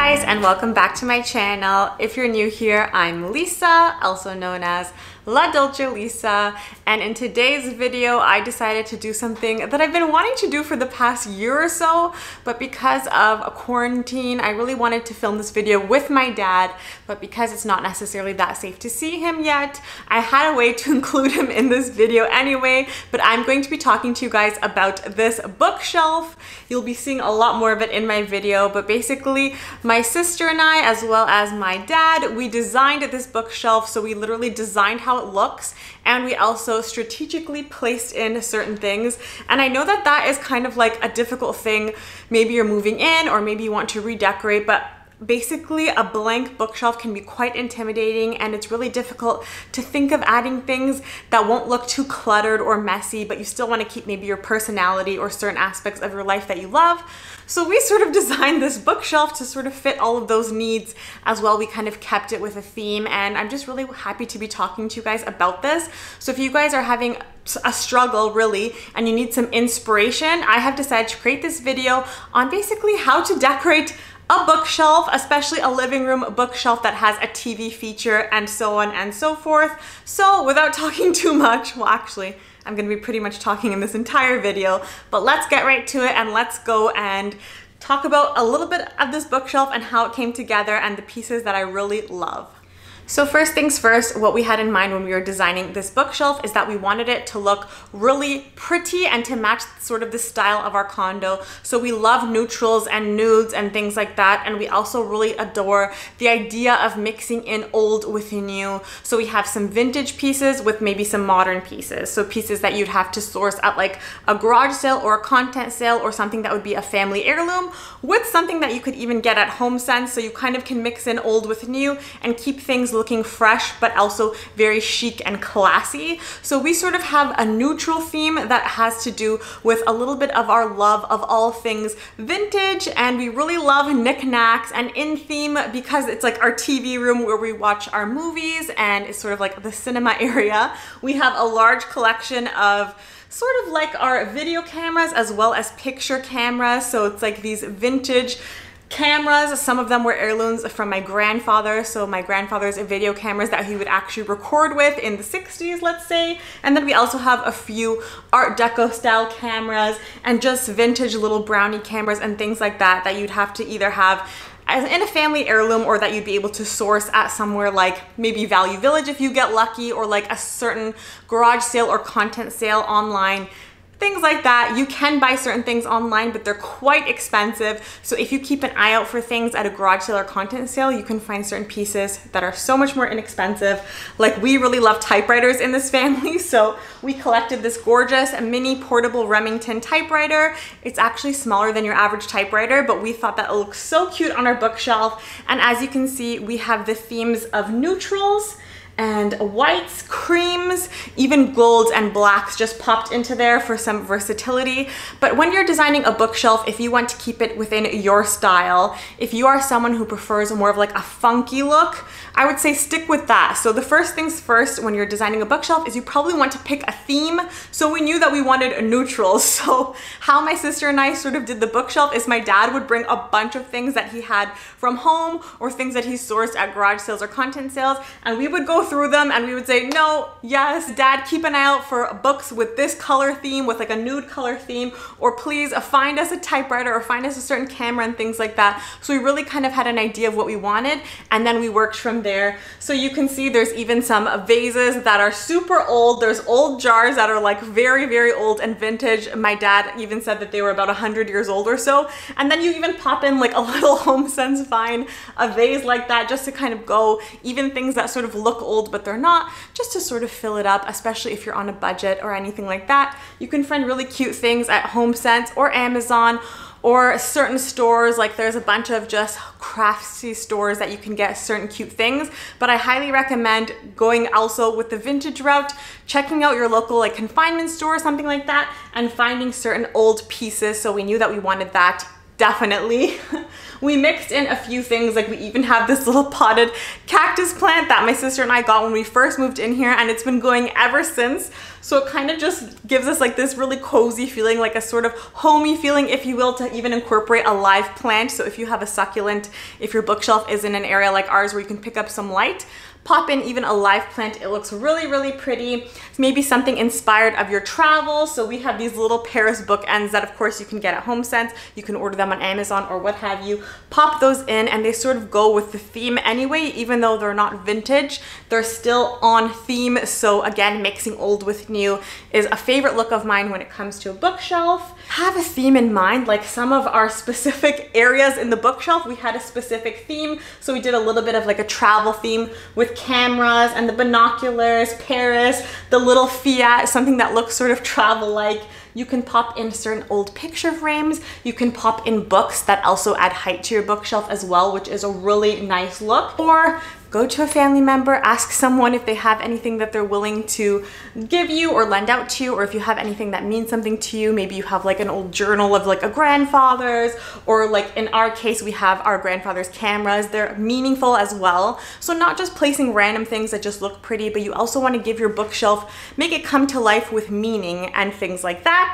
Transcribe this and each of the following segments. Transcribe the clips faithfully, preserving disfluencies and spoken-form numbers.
guys, and welcome back to my channel. If you're new here, I'm Lisa, also known as La Dolce Lisa, and in today's video I decided to do something that I've been wanting to do for the past year or so, but because of a quarantine I really wanted to film this video with my dad, but because it's not necessarily that safe to see him yet, I had a way to include him in this video anyway. But I'm going to be talking to you guys about this bookshelf. You'll be seeing a lot more of it in my video, but basically my sister and I, as well as my dad, we designed this bookshelf. So we literally designed how it looks, and we also strategically placed in certain things. And I know that that is kind of like a difficult thing. Maybe you're moving in, or maybe you want to redecorate, but basically a blank bookshelf can be quite intimidating, and it's really difficult to think of adding things that won't look too cluttered or messy, but you still want to keep maybe your personality or certain aspects of your life that you love. So we sort of designed this bookshelf to sort of fit all of those needs as well. We kind of kept it with a theme, and I'm just really happy to be talking to you guys about this. So if you guys are having a struggle really and you need some inspiration, I have decided to create this video on basically how to decorate a bookshelf, especially a living room bookshelf that has a T V feature and so on and so forth. So without talking too much, well actually, I'm gonna be pretty much talking in this entire video, but let's get right to it and let's go and talk about a little bit of this bookshelf and how it came together and the pieces that I really love. So first things first, what we had in mind when we were designing this bookshelf is that we wanted it to look really pretty and to match sort of the style of our condo. So we love neutrals and nudes and things like that, and we also really adore the idea of mixing in old with new. So we have some vintage pieces with maybe some modern pieces, so pieces that you'd have to source at like a garage sale or a content sale or something that would be a family heirloom, with something that you could even get at HomeSense, so you kind of can mix in old with new and keep things looking fresh but also very chic and classy. So we sort of have a neutral theme that has to do with a little bit of our love of all things vintage, and we really love knickknacks and in theme because it's like our T V room where we watch our movies, and it's sort of like the cinema area. We have a large collection of sort of like our video cameras as well as picture cameras, so it's like these vintage cameras. Some of them were heirlooms from my grandfather, so my grandfather's video cameras that he would actually record with in the sixties, let's say. And then we also have a few Art Deco style cameras and just vintage little brownie cameras and things like that that you'd have to either have as in a family heirloom or that you'd be able to source at somewhere like maybe Value Village if you get lucky, or like a certain garage sale or content sale online. Things like that. You can buy certain things online, but they're quite expensive. So if you keep an eye out for things at a garage sale or content sale, you can find certain pieces that are so much more inexpensive. Like, we really love typewriters in this family, so we collected this gorgeous mini portable Remington typewriter. It's actually smaller than your average typewriter, but we thought that it looked so cute on our bookshelf. And as you can see, we have the themes of neutrals and whites, creams, even golds and blacks just popped into there for some versatility. But when you're designing a bookshelf, if you want to keep it within your style, if you are someone who prefers more of like a funky look, I would say stick with that. So the first things first when you're designing a bookshelf is you probably want to pick a theme. So we knew that we wanted a neutral. So how my sister and I sort of did the bookshelf is my dad would bring a bunch of things that he had from home or things that he sourced at garage sales or content sales, and we would go through them and we would say, no, yes, dad, keep an eye out for books with this color theme, with like a nude color theme, or please find us a typewriter or find us a certain camera and things like that. So we really kind of had an idea of what we wanted, and then we worked from there. So you can see there's even some vases that are super old. There's old jars that are like very, very old and vintage. My dad even said that they were about one hundred years old or so. And then you even pop in like a little HomeSense vine, a vase like that, just to kind of go, even things that sort of look old but they're not, just to sort of fill it up, especially if you're on a budget or anything like that. You can find really cute things at HomeSense or Amazon or certain stores. Like, there's a bunch of just craftsy stores that you can get certain cute things, but I highly recommend going also with the vintage route, checking out your local like consignment store or something like that and finding certain old pieces. So we knew that we wanted that, definitely. We mixed in a few things, like we even have this little potted cactus plant that my sister and I got when we first moved in here, and it's been going ever since. So it kind of just gives us like this really cozy feeling, like a sort of homey feeling, if you will, to even incorporate a live plant. So if you have a succulent, if your bookshelf is in an area like ours where you can pick up some light, pop in even a live plant. It looks really, really pretty. It's maybe something inspired of your travel. So we have these little Paris bookends that of course you can get at HomeSense. You can order them on Amazon or what have you. Pop those in and they sort of go with the theme anyway. Even though they're not vintage, they're still on theme. So again, mixing old with new is a favorite look of mine when it comes to a bookshelf. Have a theme in mind, like some of our specific areas in the bookshelf. We had a specific theme. So we did a little bit of like a travel theme with cameras and the binoculars, Paris, the little Fiat, something that looks sort of travel-like. You can pop in certain old picture frames. You can pop in books that also add height to your bookshelf as well, which is a really nice look. Or go to a family member, ask someone if they have anything that they're willing to give you or lend out to you, or if you have anything that means something to you. Maybe you have like an old journal of like a grandfather's, or like in our case, we have our grandfather's cameras. They're meaningful as well. So not just placing random things that just look pretty, but you also want to give your bookshelf, make it come to life with meaning and things like that.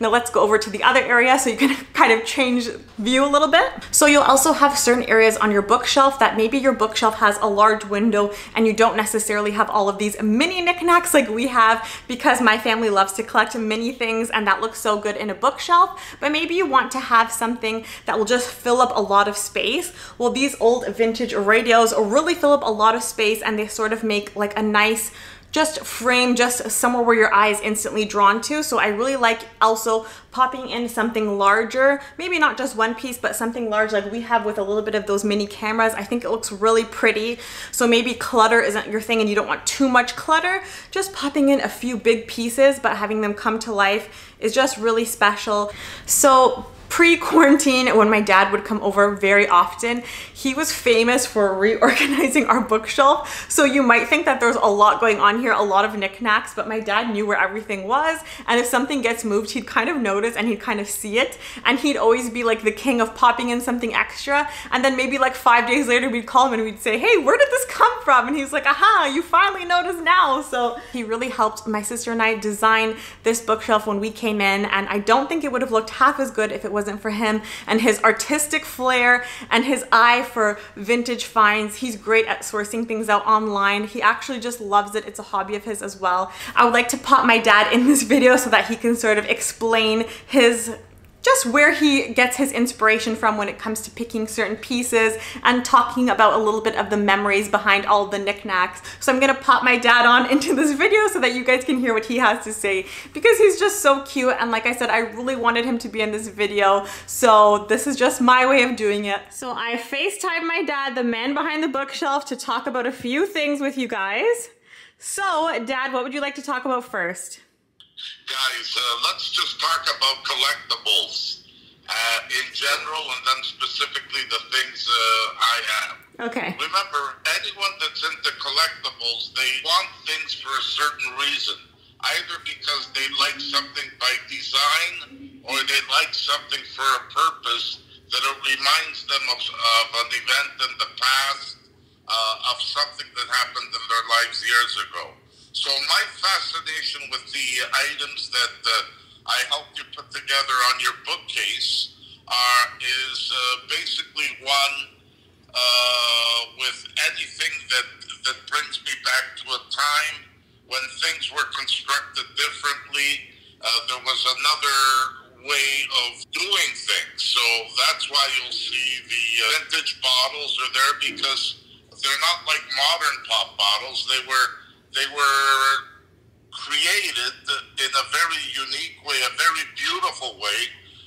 Now let's go over to the other area so you can kind of change view a little bit. So you'll also have certain areas on your bookshelf that maybe your bookshelf has a large window and you don't necessarily have all of these mini knickknacks like we have, because my family loves to collect mini things and that looks so good in a bookshelf. But maybe you want to have something that will just fill up a lot of space. Well, these old vintage radios really fill up a lot of space and they sort of make like a nice just frame, just somewhere where your eye is instantly drawn to. So I really like also popping in something larger, maybe not just one piece, but something large like we have with a little bit of those mini cameras. I think it looks really pretty. So maybe clutter isn't your thing and you don't want too much clutter. Just popping in a few big pieces, but having them come to life is just really special. So pre-quarantine, when my dad would come over very often, he was famous for reorganizing our bookshelf. So you might think that there's a lot going on here, a lot of knickknacks, but my dad knew where everything was. And if something gets moved, he'd kind of notice and he'd kind of see it. And he'd always be like the king of popping in something extra. And then maybe like five days later, we'd call him and we'd say, hey, where did this come from? And he's like, aha, you finally noticed now. So he really helped my sister and I design this bookshelf when we came in. And I don't think it would have looked half as good if it was wasn't for him and his artistic flair and his eye for vintage finds. He's great at sourcing things out online. He actually just loves it. It's a hobby of his as well. I would like to pop my dad in this video so that he can sort of explain his just where he gets his inspiration from when it comes to picking certain pieces and talking about a little bit of the memories behind all the knickknacks. So I'm gonna pop my dad on into this video so that you guys can hear what he has to say, because he's just so cute. And like I said, I really wanted him to be in this video. So this is just my way of doing it. So I FaceTimed my dad, the man behind the bookshelf, to talk about a few things with you guys. So Dad, what would you like to talk about first? Guys, uh, let's just talk about collectibles uh, in general, and then specifically the things uh, I have. Okay. Remember, anyone that's into collectibles, they want things for a certain reason, either because they like something by design or they like something for a purpose that it reminds them of, of an event in the past, uh, of something that happened in their lives years ago. So my fascination with the items that uh, I helped you put together on your bookcase are is uh, basically one uh, with anything that that brings me back to a time when things were constructed differently. Uh, there was another way of doing things. So that's why you'll see the uh, vintage bottles are there, because they're not like modern pop bottles. They were. They were created in a very unique way, a very beautiful way.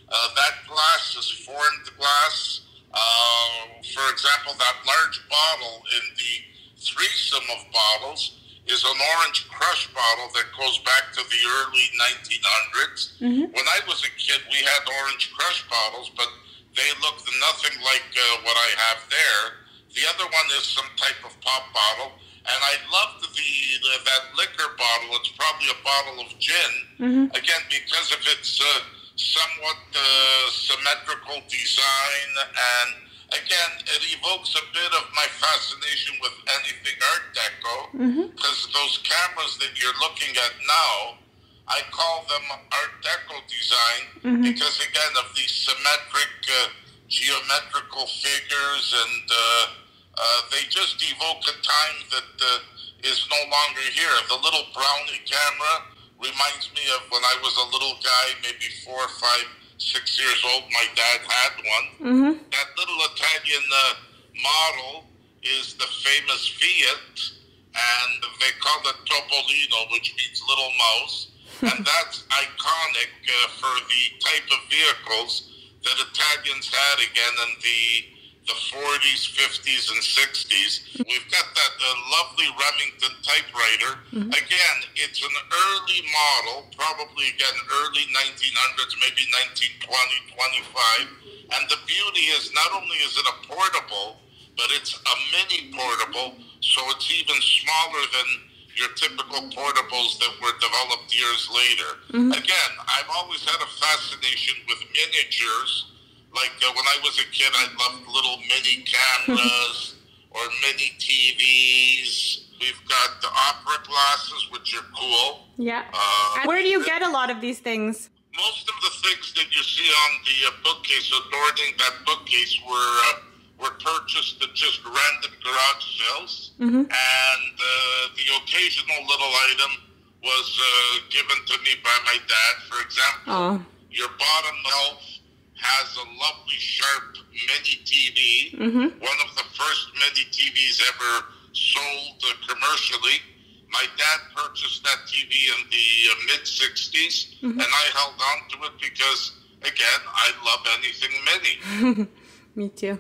Uh, that glass is formed glass. Uh, for example, that large bottle in the threesome of bottles is an orange crush bottle that goes back to the early nineteen hundreds. Mm-hmm. When I was a kid, we had orange crush bottles, but they looked nothing like uh, what I have there. The other one is some type of pop bottle. And I loved the, the that liquor bottle. It's probably a bottle of gin. Mm-hmm. Again, because of its uh, somewhat uh, symmetrical design and again, it evokes a bit of my fascination with anything Art Deco, because mm-hmm. those cameras that you're looking at now, I call them Art Deco design, mm-hmm. because, again, of these symmetric, uh, geometrical figures, and uh, uh, they just evoke a time that uh, is no longer here. The little brownie camera reminds me of when I was a little guy, maybe four or five, six years old, my dad had one. Mm-hmm. That little Italian uh, model is the famous Fiat, and they call it Topolino, which means little mouse. And that's iconic uh, for the type of vehicles that Italians had, again, in the, the forties, fifties, and sixties. We've got that uh, lovely Remington typewriter. Mm-hmm. Again, it's an early model, probably, again, early nineteen hundreds, maybe nineteen twenty, twenty-five. And the beauty is, not only is it a portable, but it's a mini portable, so it's even smaller than your typical portables that were developed years later. Mm-hmm. Again, I've always had a fascination with miniatures. Like uh, when I was a kid, I loved little mini cameras or mini T Vs. We've got the opera glasses, which are cool. Yeah. Uh, Where do you get a lot of these things? Most of the things that you see on the uh, bookcase, adorning that bookcase, were uh, were purchased at just random garage sales. Mm-hmm. And uh, the occasional little item was uh, given to me by my dad. For example, oh. your bottom shelf has a lovely sharp mini T V, mm-hmm. one of the first mini T Vs ever sold uh, commercially. My dad purchased that T V in the uh, mid sixties, mm-hmm. and I held on to it because, again, I love anything mini. Me too.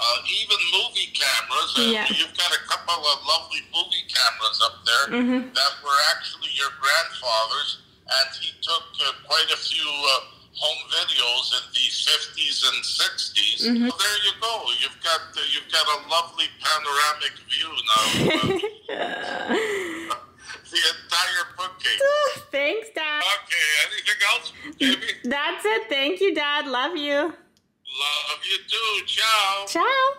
Uh, even movie cameras, uh, yeah. you've got a couple of lovely movie cameras up there mm-hmm. that were actually your grandfather's, and he took uh, quite a few uh, home videos in the fifties and sixties. Mm-hmm. So there you go. You've got uh, you've got a lovely panoramic view now. Uh, the entire bookcase. Oh, thanks, Dad. Okay, anything else, baby? That's it. Thank you, Dad. Love you. Love you too. Ciao. Ciao.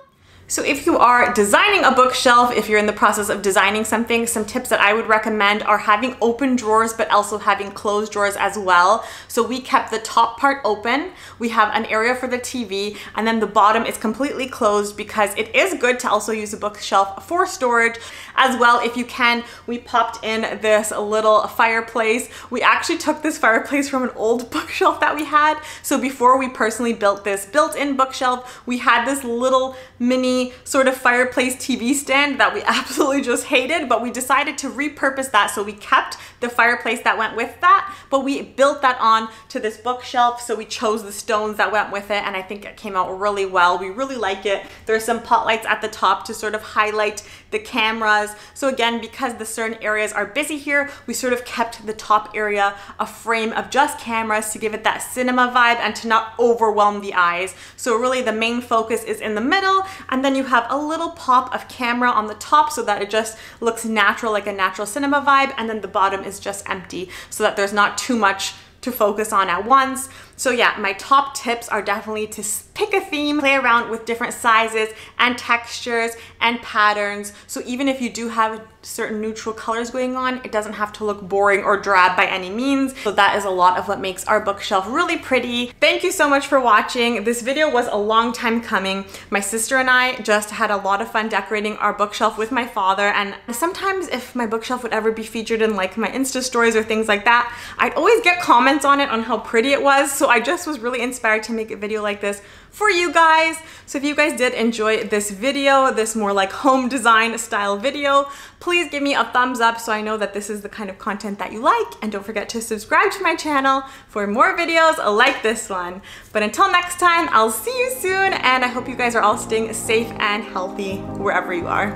So if you are designing a bookshelf, if you're in the process of designing something, some tips that I would recommend are having open drawers, but also having closed drawers as well. So we kept the top part open. We have an area for the T V, and then the bottom is completely closed because it is good to also use a bookshelf for storage as well. If you can, we popped in this little fireplace. We actually took this fireplace from an old bookshelf that we had. So before we personally built this built-in bookshelf, we had this little mini sort of fireplace T V stand that we absolutely just hated, but we decided to repurpose that. So we kept the fireplace that went with that, but we built that on to this bookshelf. So we chose the stones that went with it, and I think it came out really well. We really like it. There's some pot lights at the top to sort of highlight the cameras. So again, because the certain areas are busy here, we sort of kept the top area a frame of just cameras to give it that cinema vibe and to not overwhelm the eyes. So really the main focus is in the middle, and then you have a little pop of camera on the top so that it just looks natural, like a natural cinema vibe, and then the bottom is just empty so that there's not too much to focus on at once. So yeah, my top tips are definitely to pick a theme, play around with different sizes and textures and patterns. So even if you do have certain neutral colors going on, it doesn't have to look boring or drab by any means. So that is a lot of what makes our bookshelf really pretty. Thank you so much for watching. This video was a long time coming. My sister and I just had a lot of fun decorating our bookshelf with my father. And sometimes if my bookshelf would ever be featured in like my Insta stories or things like that, I'd always get comments on it on how pretty it was. So I just was really inspired to make a video like this for you guys. So if you guys did enjoy this video, this more like home design style video, please give me a thumbs up so I know that this is the kind of content that you like. And don't forget to subscribe to my channel for more videos like this one. But until next time, I'll see you soon, and I hope you guys are all staying safe and healthy wherever you are.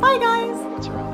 Bye guys.